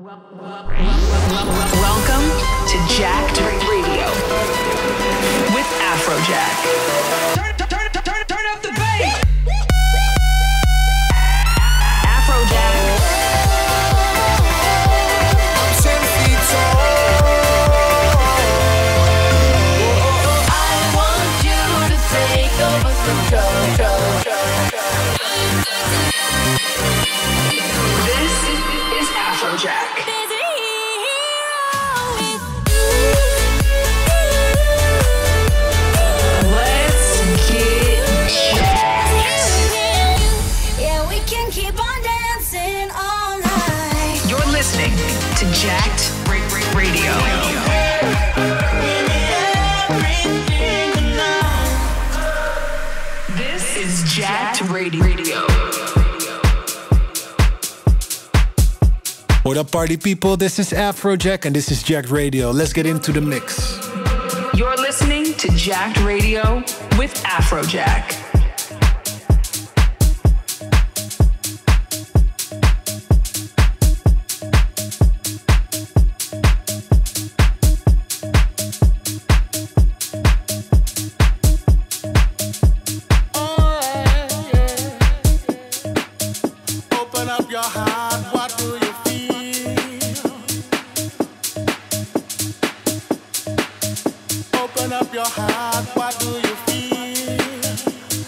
Welcome to Jacked Radio with Afrojack. Turn up the bass. Afrojack. I want you to take over control. This is Afrojack. Jacked Radio. This is Jacked Radio. What up, party people? This is Afrojack, and this is Jacked Radio. Let's get into the mix. You're listening to Jacked Radio with Afrojack. Open up your heart, what do you feel?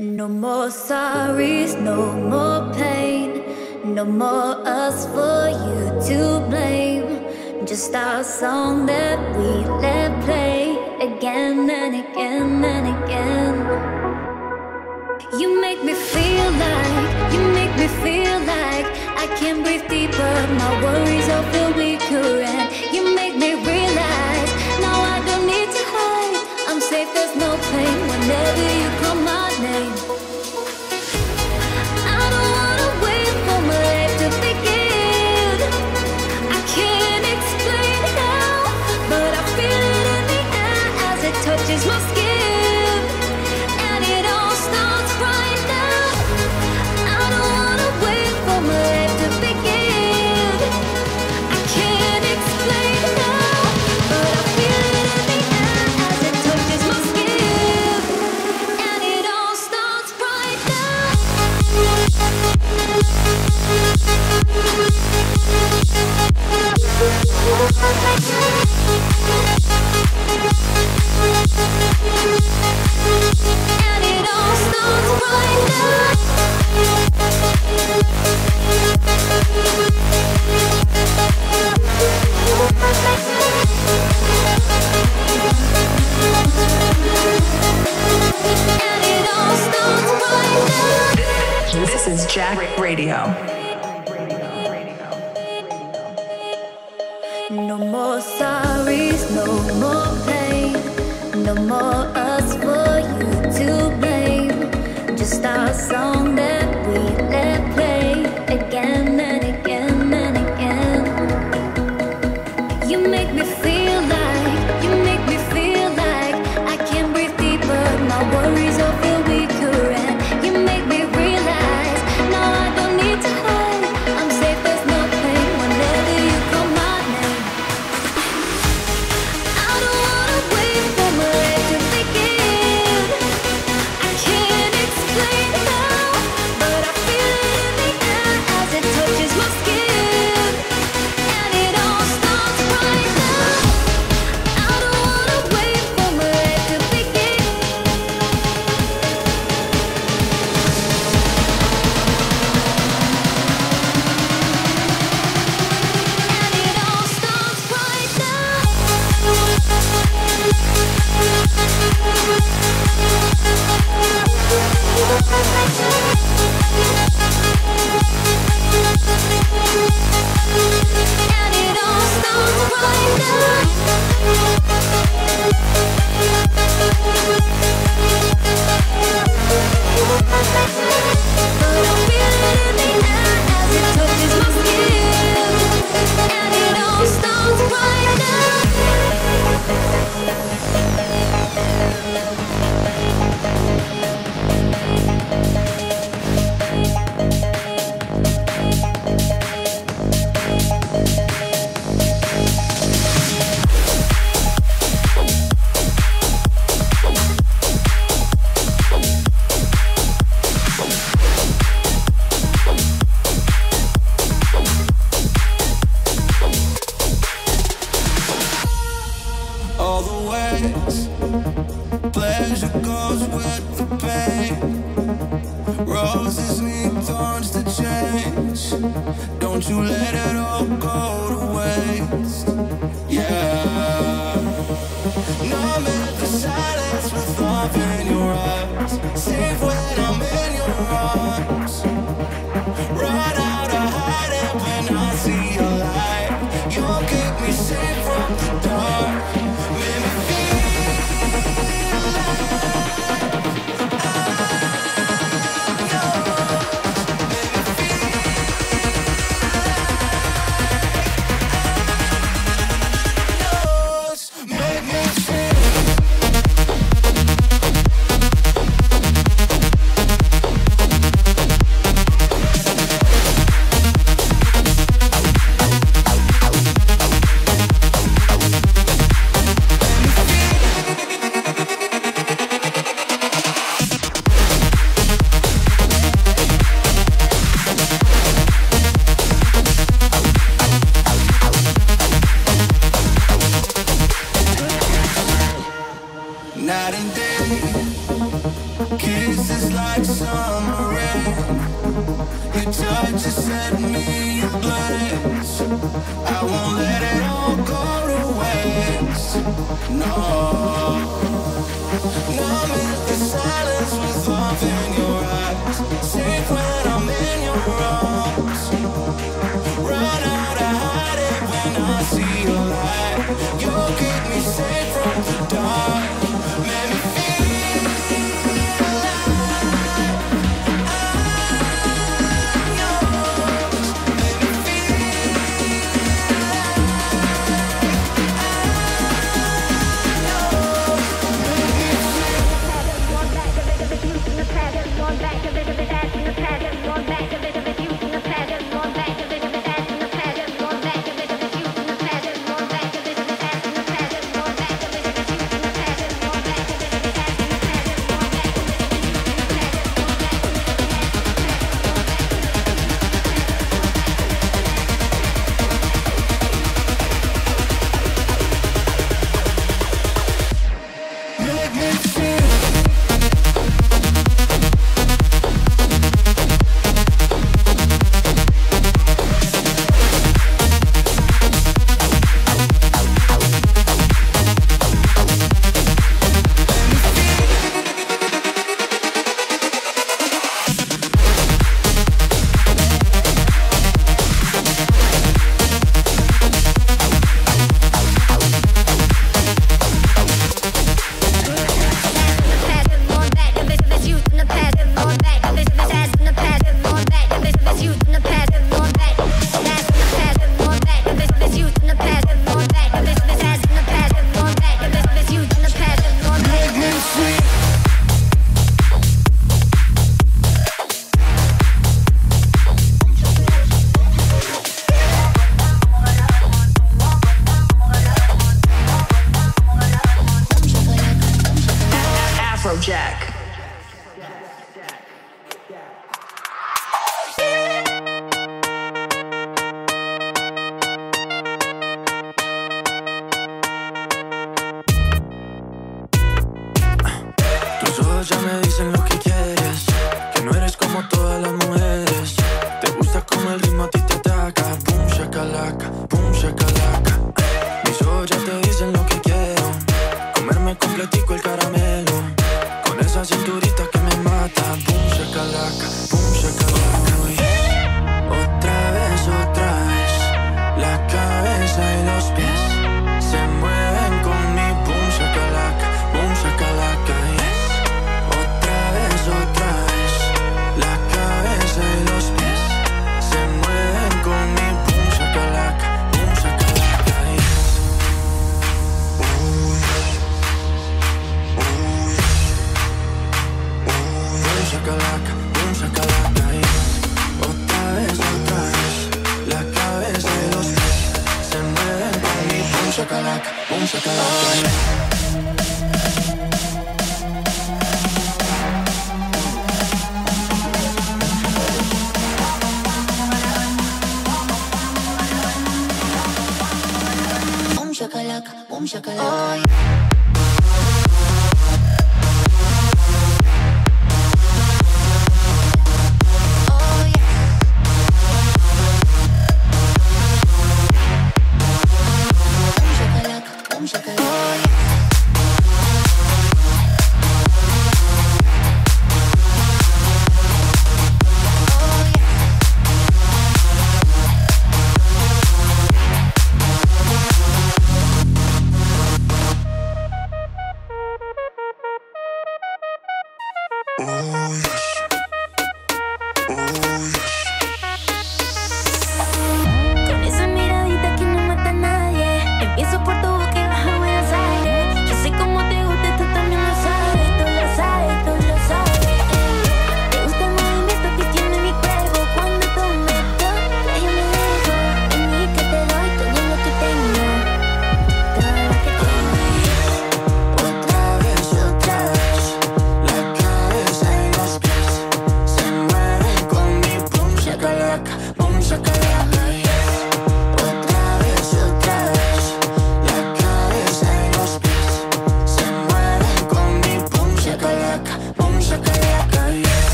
No more sorries, no more pain, no more us for you to blame. Just our song that we let play again and again and again. You make me feel like, you make me feel like I can't breathe deeper, my worries are filled with your end. You make me realize, now I don't need to hide, I'm safe, there's no pain whenever you call my name. I don't wanna wait for my life to begin, I can't explain how, but I feel it in the air as it touches my skin. And it all starts right now. And it all starts right now. This is Jacked Radio. No more sorries, no more pain, no more us for you to blame. Just our song that we let play again and again and again. You make me feel like, you make me feel like I can't breathe deeper, my worries are filled with your end. You make me realize, now I don't need to hide, I'm safe, there's no pain whenever you call my name. Kisses like summer rain. Your touch has set me ablaze. I won't let it all go to waste. No, numbing the silence with love in your eyes. Safe when I'm in your arms. Run out and hide it when I see your light. You'll keep me safe from the dark. Jack. Tus ojos ya me dicen lo que quieres, que no eres como todas las mujeres. Te gusta como el ritmo a ti te ataca, boom shakalaka, boom shakalaka. Mis ojos ya te dicen lo que quiero, comerme completico el caramelo. Esa cinturita que me mata, boom shakalaka, boom shakalaka. Otra vez, la cabeza y los pies se mueven con mi boom shakalaka, yes. Otra vez, la cabeza y los pies se mueven con mi boom shakalaka, yes. Shakalaka, boom shakalaka, yeah. Otra vez, la cabeza y los pies se mueven con mi boom shakalaka, yeah. Boom shakalaka, boom shakalaka, oh, yeah. Con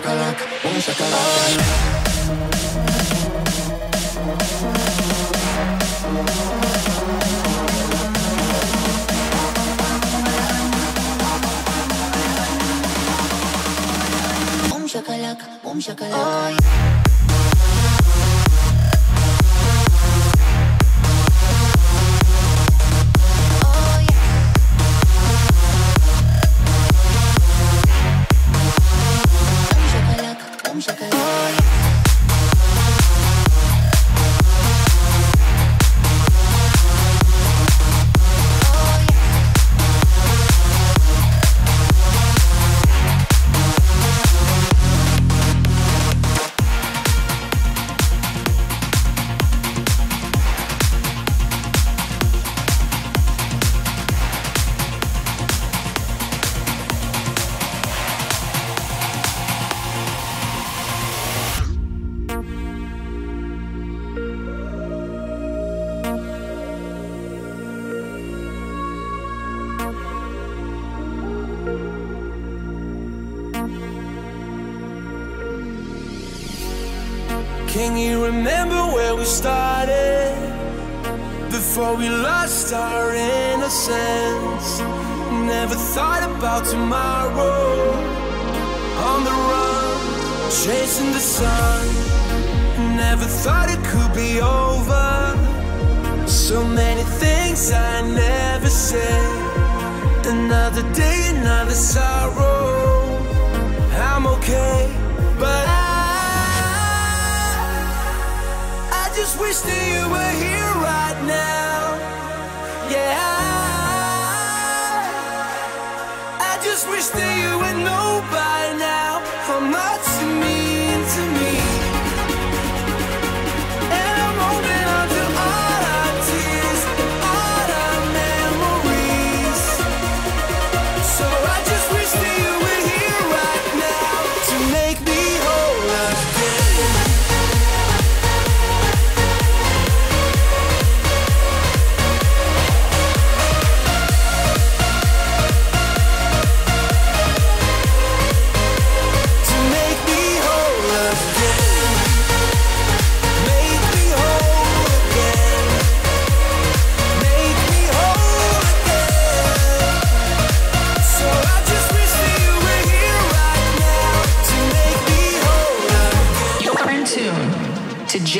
shakalak, boom shakalak. Shakalak, boom shakalak. Can you remember where we started? Before we lost our innocence. Never thought about tomorrow. On the run, chasing the sun. Never thought it could be over. So many things I never said. Another day, another sorrow. I'm okay, but I just wish that you were here right now. Yeah, I just wish that you would know by now how much you mean to me. And I'm holding on to all our tears, all our memories. So I just wish that you were here right now to make me whole again.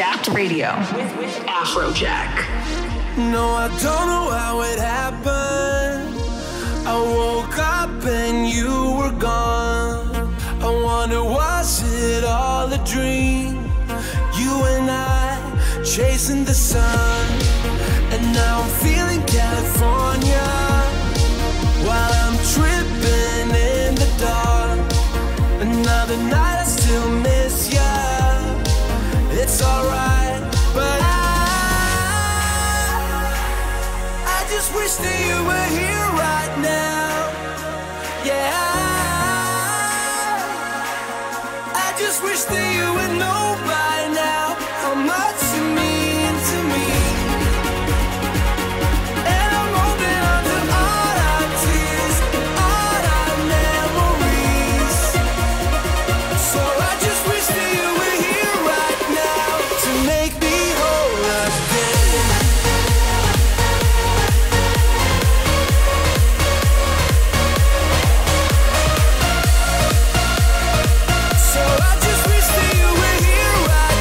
Jacked Radio with Afrojack. No, I don't know how it happened. I woke up and you were gone. I wonder, was it all a dream? You and I chasing the sun. And now I'm feeling California while I'm tripping in the dark. Another night I still miss ya. It's alright, but I just wish that you were here right now. Yeah, I just wish that you would know by now how much you mean to me. And I'm holding on to all our tears, all our memories. So I just wish that you were here. Make me whole again. So I just wish that you were here right now.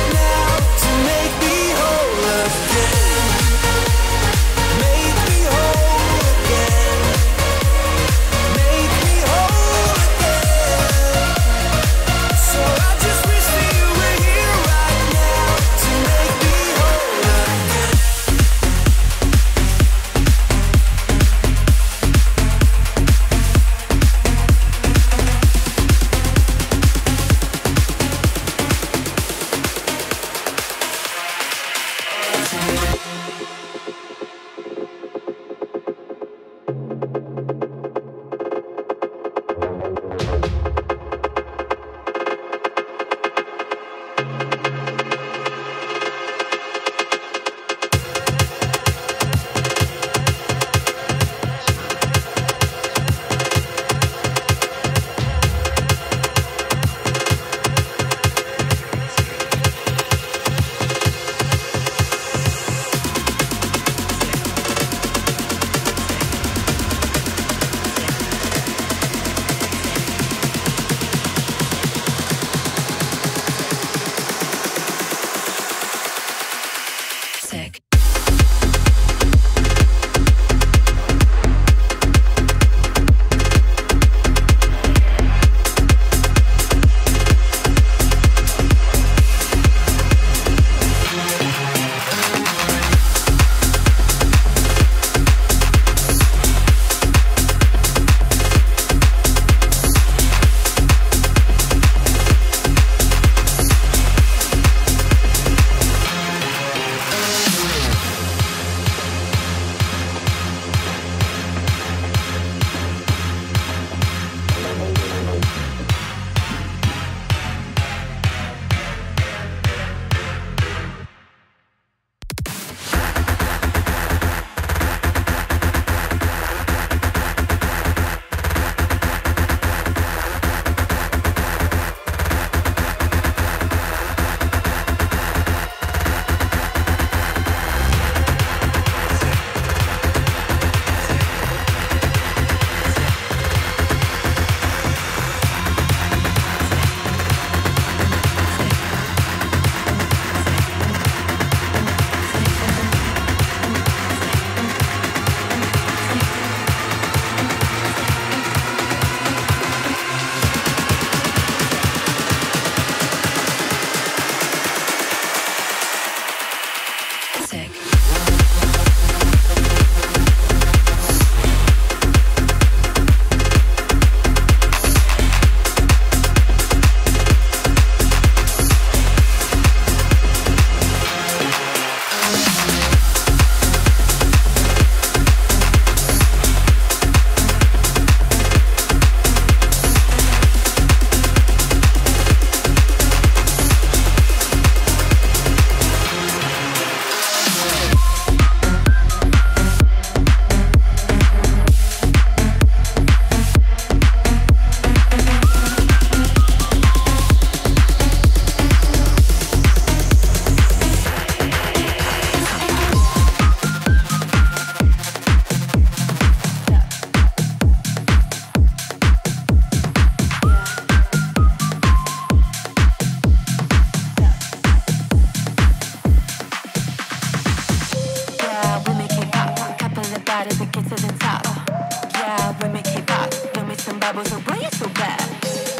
so bad.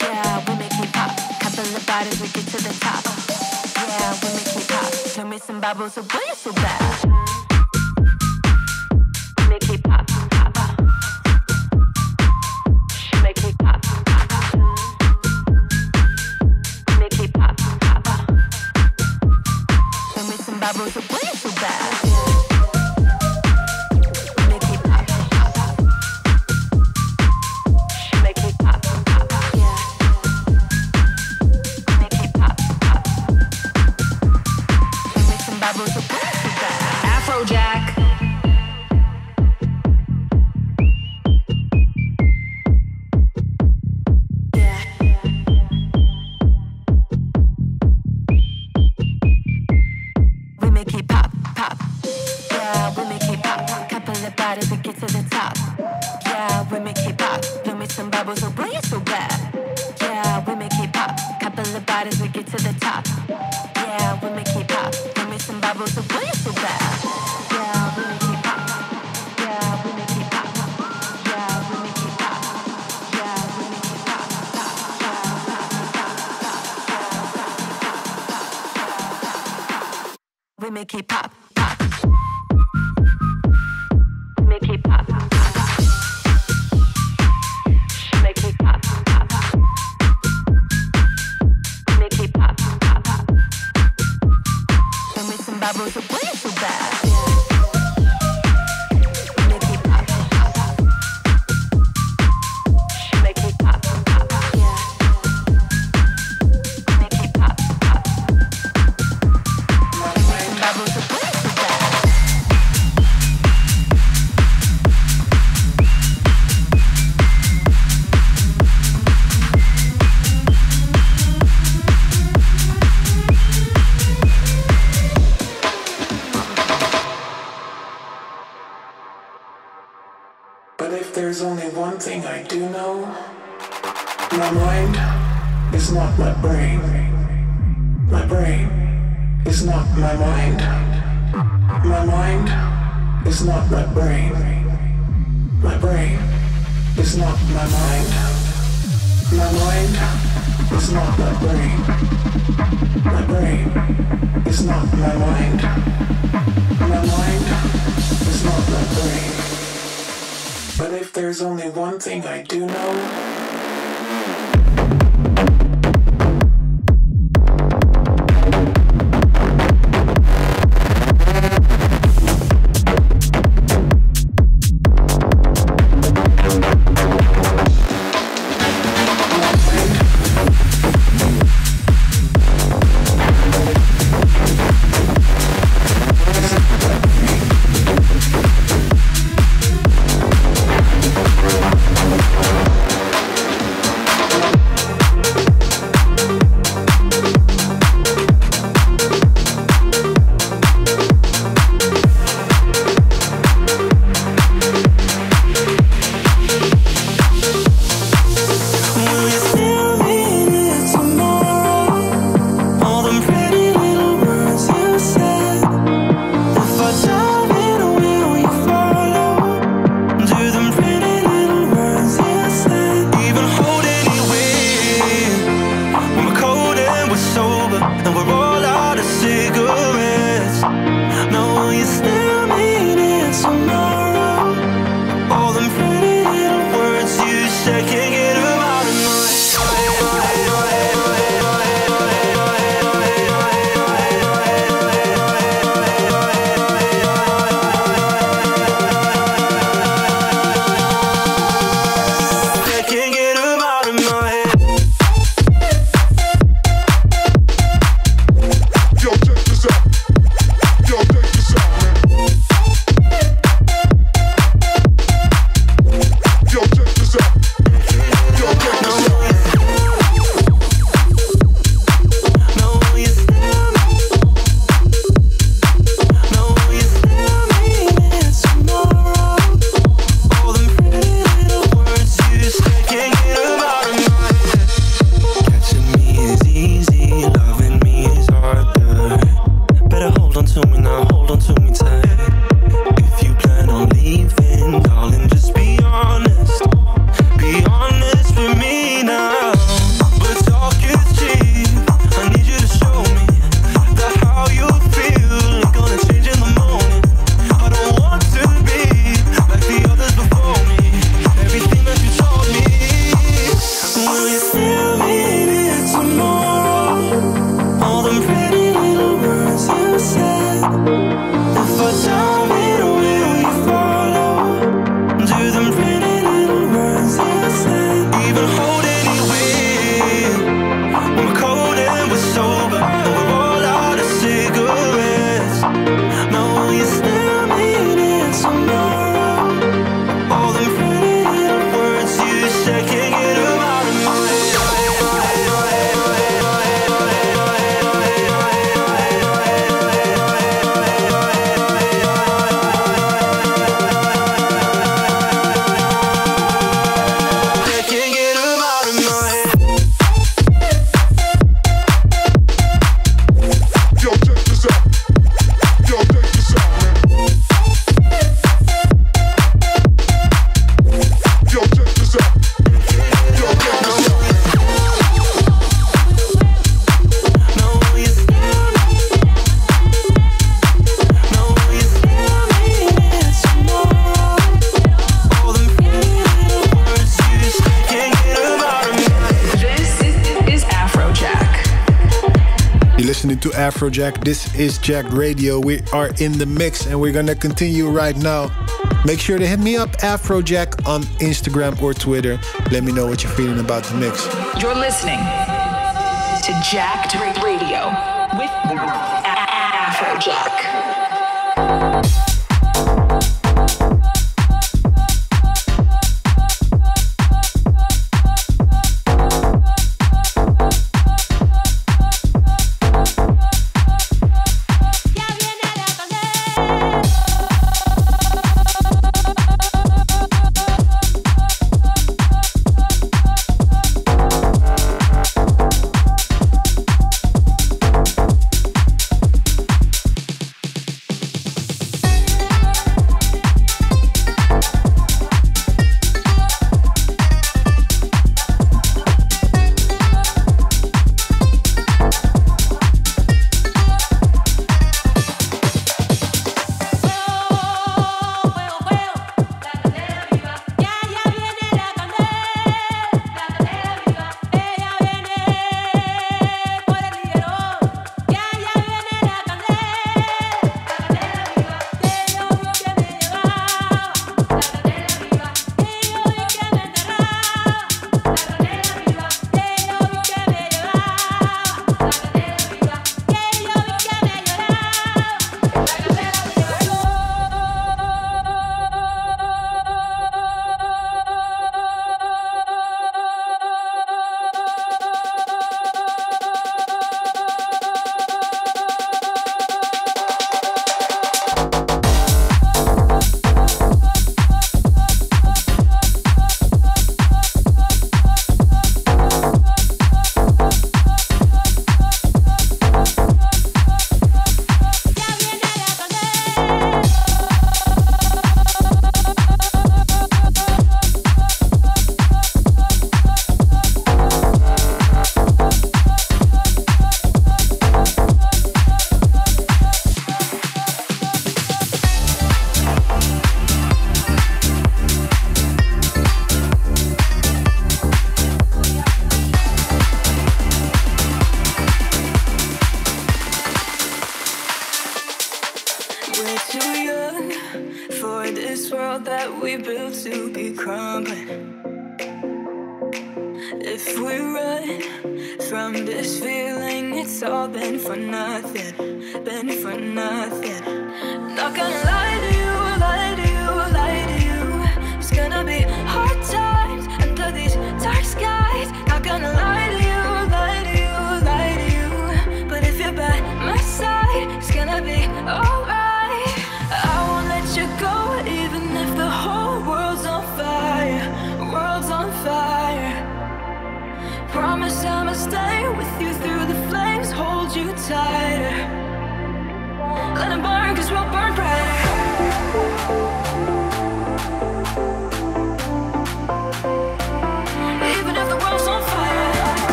Yeah, we'll make it pop. Couple of bodies, we get to the top. Yeah, we'll make it pop. Show me some bubbles, so boy, so bad. Afrojack. We make it pop, pop. Yeah, we make it pop. Couple of bodies, we get to the top. Yeah, we make it pop. Blow me some bubbles, so bring it so bad. Yeah, we make it pop. Couple of bodies, we get to the top. Yeah, we make it pop. Blow me some bubbles, so bring it so bad. We make it pop, pop. Make it pop, pop. Make it pop, pop. Make it pop, pop, pop. Show me some bubbles, so boy, so bad. But if there's only one thing I do know, my mind is not my brain. My brain is not my mind. My mind is not my brain. My brain is not my mind. My mind is not my brain. My brain is not my mind. My mind is not my brain. But if there's only one thing I do know... listening to Afrojack. This is Jacked Radio. We are in the mix and we're gonna continue right now. Make sure to hit me up, Afrojack, on Instagram or Twitter. Let me know what you're feeling about the mix. You're listening to Jacked Radio with Afrojack.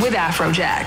with Afrojack.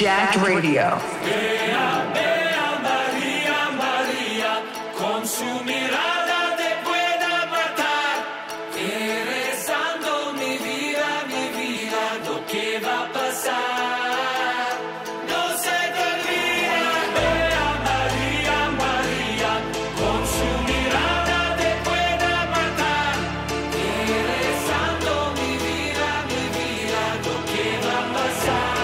Jacked Radio. Vea, vea, María, María, con su mirada te pueda matar. Rezando mi vida, lo que va a pasar. No se te olvida. Vea, María, María, con su mirada te pueda matar. Rezando mi vida, lo que va a pasar.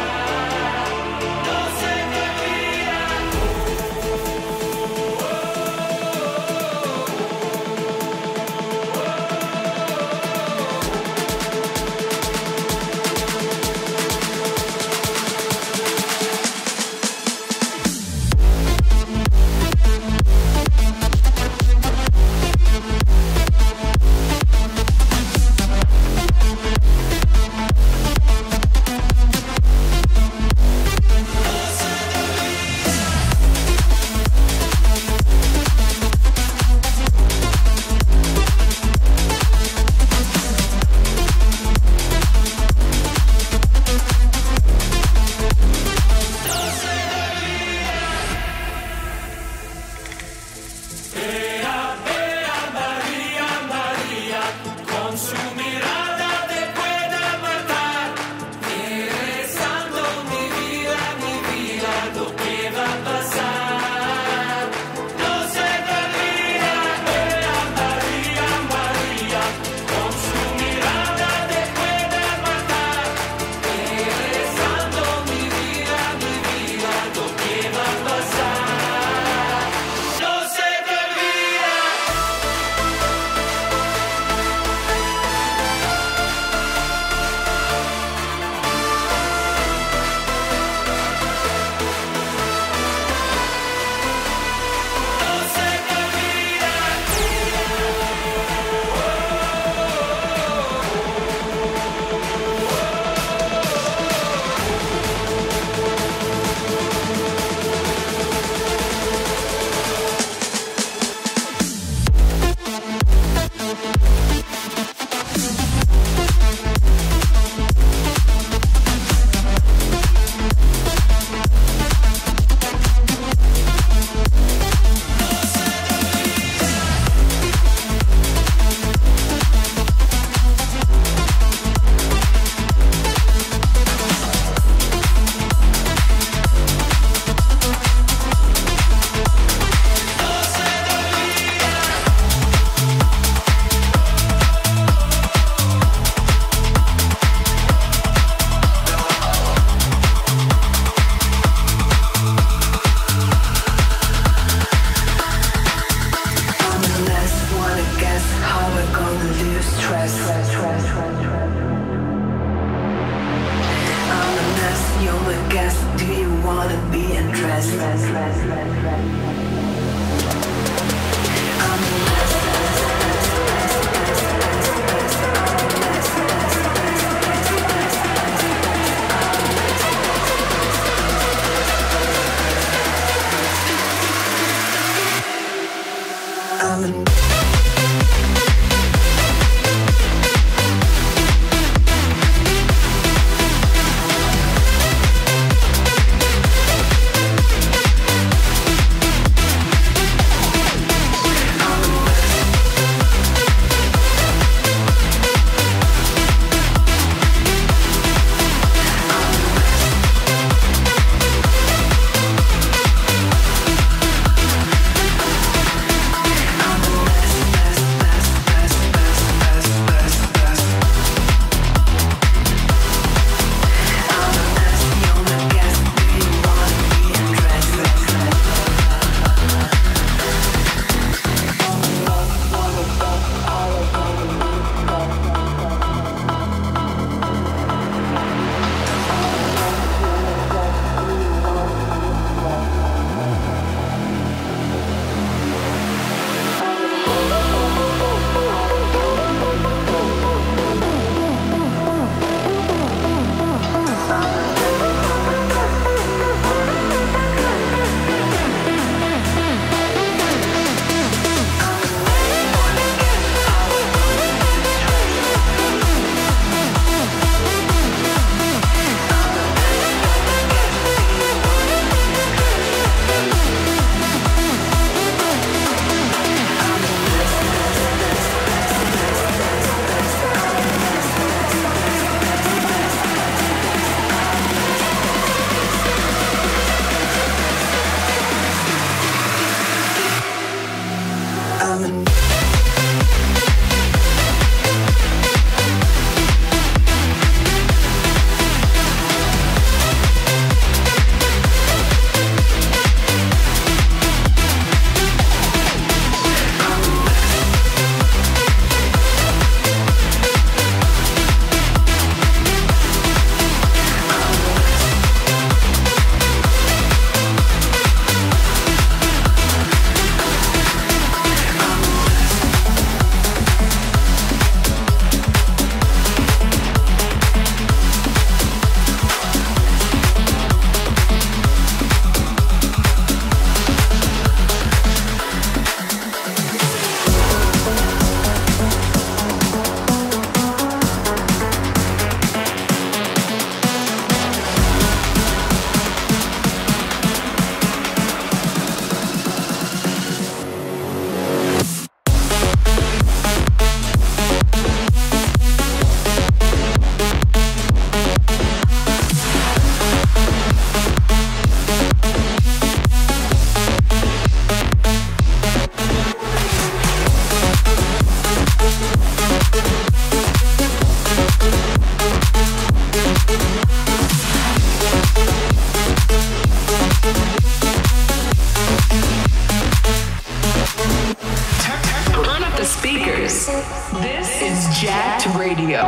is Jacked Radio.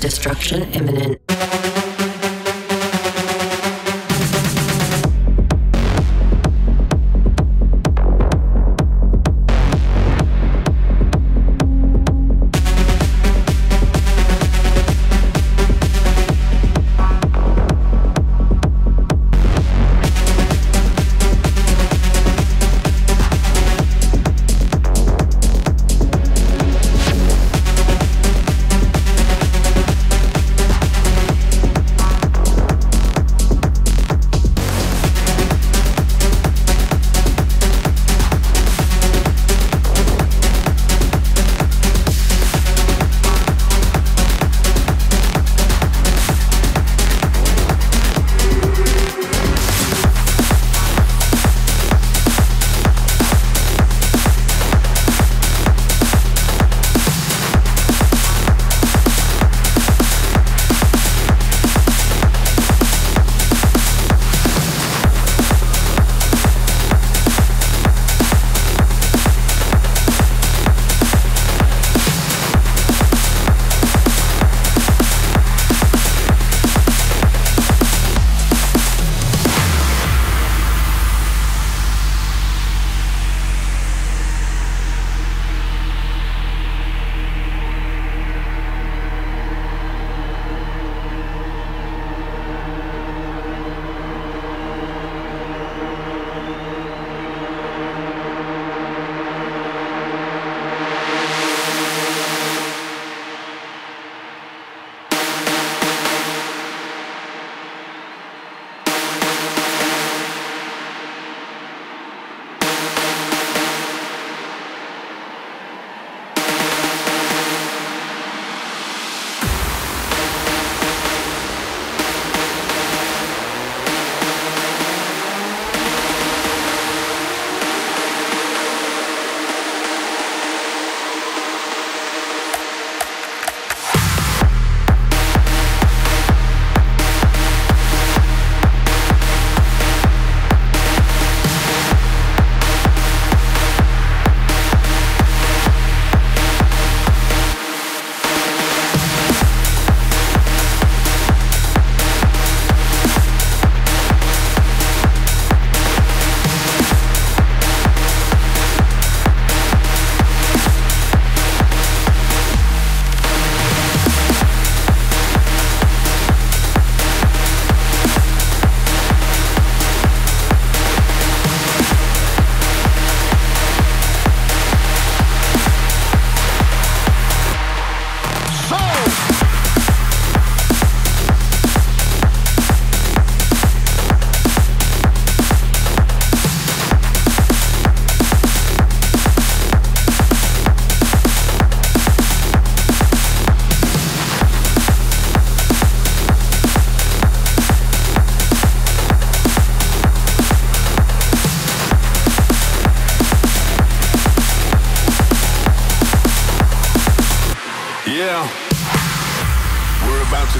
Destruction imminent.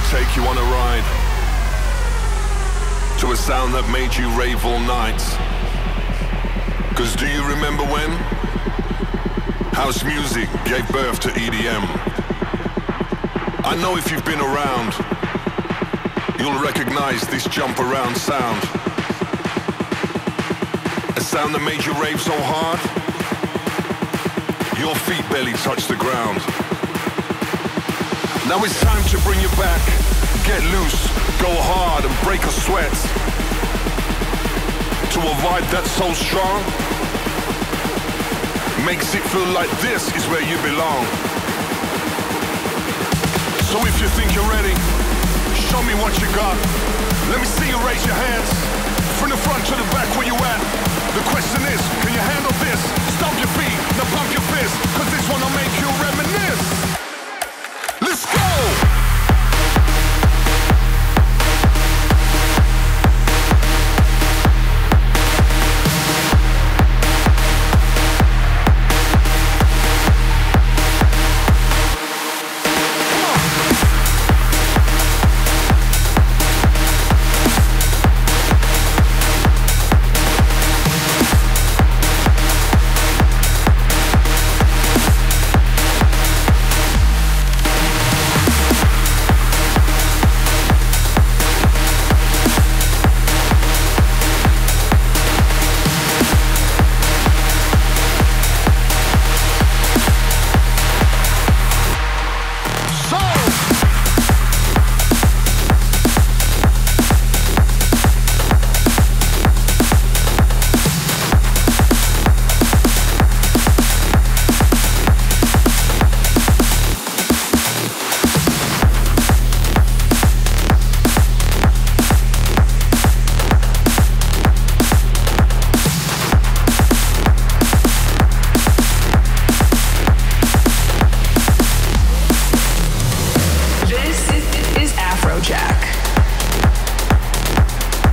take you on a ride to a sound that made you rave all night. 'Cause do you remember when house music gave birth to EDM? I know if you've been around, you'll recognize this jump around sound. A sound that made you rave so hard, your feet barely touched the ground. Now it's time to bring you back, get loose, go hard and break a sweat. To a vibe that's so strong, makes it feel like this is where you belong. So if you think you're ready, show me what you got. Let me see you raise your hands, from the front to the back where you at. The question is, can you handle this? Stomp your feet, now pump your fist, 'cause this one'll make you reminisce.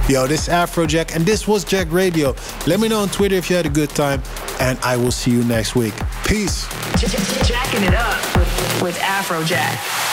Yo, this is Afrojack, and this was Jacked Radio. Let me know on Twitter if you had a good time, and I will see you next week. Peace. Jacking it up with Afrojack.